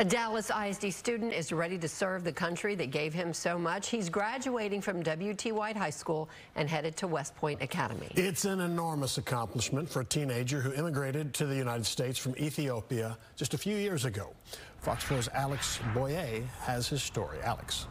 A Dallas ISD student is ready to serve the country that gave him so much. He's graduating from W.T. White High School and headed to West Point Academy. It's an enormous accomplishment for a teenager who immigrated to the United States from Ethiopia just a few years ago. Fox 4's Alex Boyer has his story. Alex.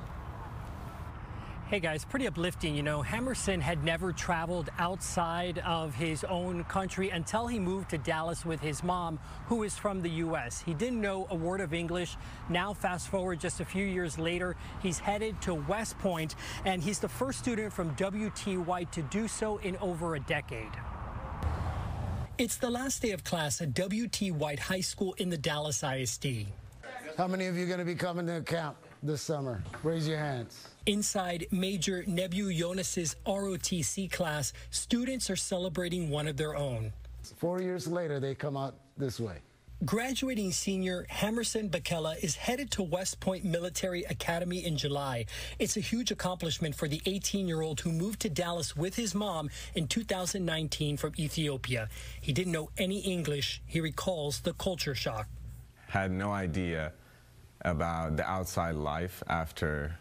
Hey guys, pretty uplifting. You know, Hamersen had never traveled outside of his own country until he moved to Dallas with his mom, who is from the U.S. He didn't know a word of English. Now, fast forward just a few years later, he's headed to West Point, and he's the first student from W.T. White to do so in over a decade. It's the last day of class at W.T. White High School in the Dallas ISD. How many of you are going to be coming to camp this summer? Raise your hands. Inside Major Nebu Yonas' ROTC class, students are celebrating one of their own. 4 years later, they come out this way. Graduating senior Hamersen Bekele is headed to West Point Military Academy in July. It's a huge accomplishment for the 18-year-old who moved to Dallas with his mom in 2019 from Ethiopia. He didn't know any English. He recalls the culture shock. Had no idea about the outside life after,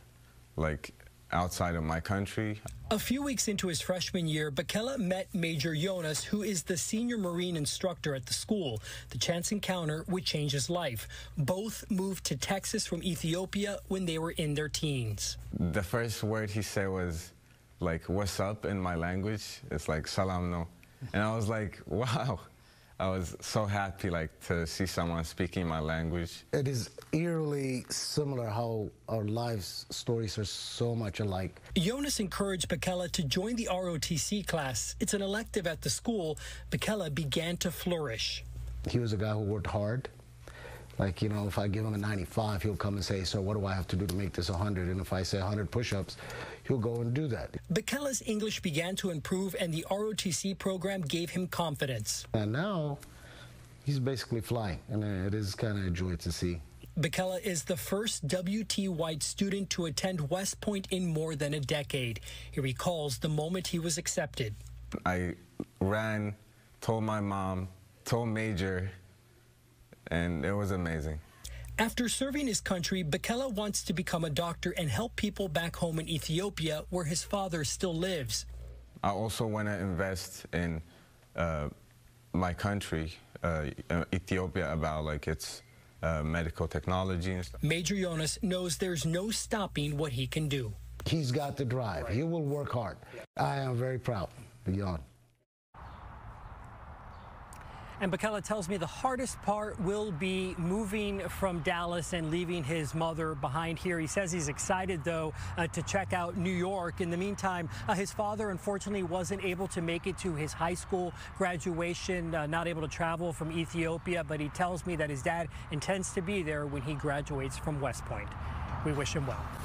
outside of my country. A few weeks into his freshman year, Bekele met Major Yonas, who is the senior Marine instructor at the school. The chance encounter would change his life. Both moved to Texas from Ethiopia when they were in their teens. The first word he said was, what's up in my language? It's like, salam no. And I was like, wow. I was so happy, to see someone speaking my language. It is eerily similar how our lives' stories are so much alike. Yonas encouraged Bekele to join the ROTC class. It's an elective at the school. Bekele began to flourish. He was a guy who worked hard. If I give him a 95, he'll come and say, so what do I have to do to make this 100? And if I say 100 push-ups, he'll go and do that. Bekele's English began to improve, and the ROTC program gave him confidence. And now, he's basically flying, and it is kind of a joy to see. Bekele is the first W.T. White student to attend West Point in more than a decade. He recalls the moment he was accepted. I ran, told my mom, told Major, and it was amazing. After serving his country, Bekele wants to become a doctor and help people back home in Ethiopia, where his father still lives. I also want to invest in my country, Ethiopia, about its medical technology and stuff. Major Yonas knows there's no stopping what he can do. He's got the drive. Right. He will work hard. I am very proud of Yonas. And Bekele tells me the hardest part will be moving from Dallas and leaving his mother behind here. He says he's excited, though, to check out New York. In the meantime, his father, unfortunately, wasn't able to make it to his high school graduation, not able to travel from Ethiopia. But he tells me that his dad intends to be there when he graduates from West Point. We wish him well.